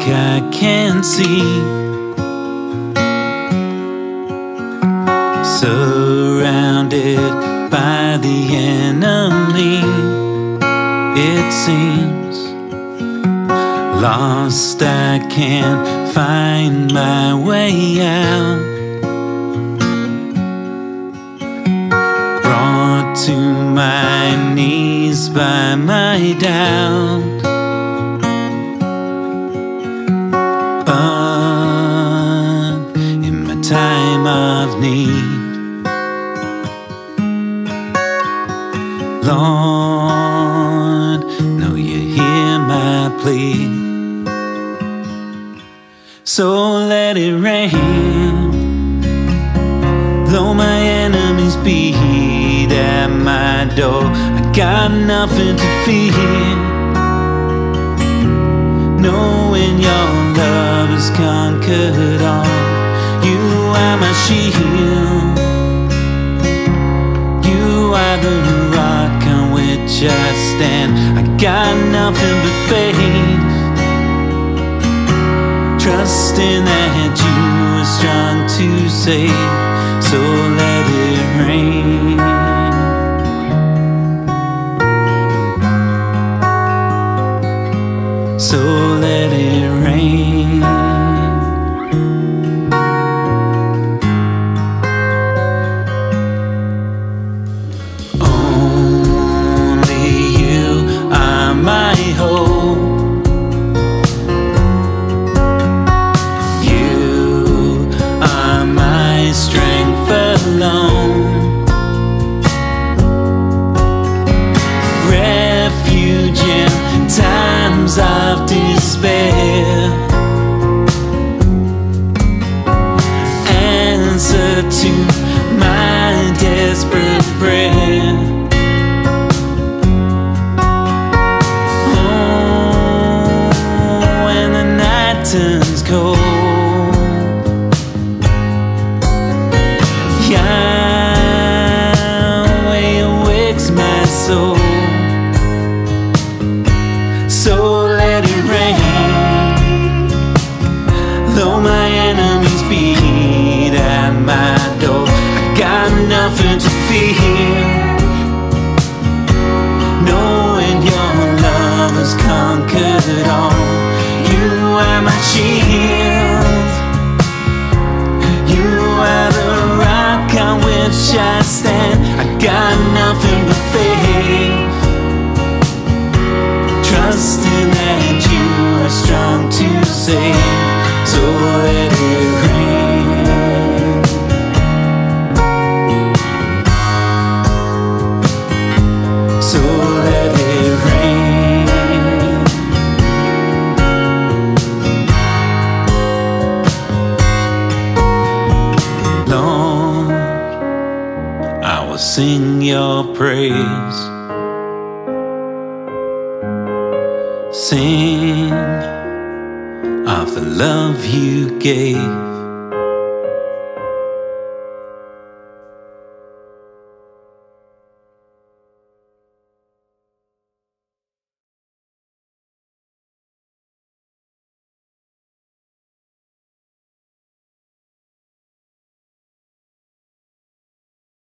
think I can see, surrounded by the enemy. It seems lost, I can't find my way out, brought to my knees by my doubt. Time of need, Lord, know you hear my plea. So let it rain, though my enemies be at my door. I got nothing to fear, knowing your love has conquered all. You are my shield, you are the rock on which I stand. I got nothing but faith, trusting that you are strong to save. So let it rain. So let it rain. Of despair, answer to my desperate prayer. Oh, when the night turns cold, Yahweh awakes my soul. So though my enemies beat at my door, I got nothing to fear, knowing your love has conquered all. You are my shield, you are the rock on which I stand. I got nothing but faith, trusting that you are strong to save. So let it rain. So let it rain. Lord, I will sing your praise. Sing of the love you gave.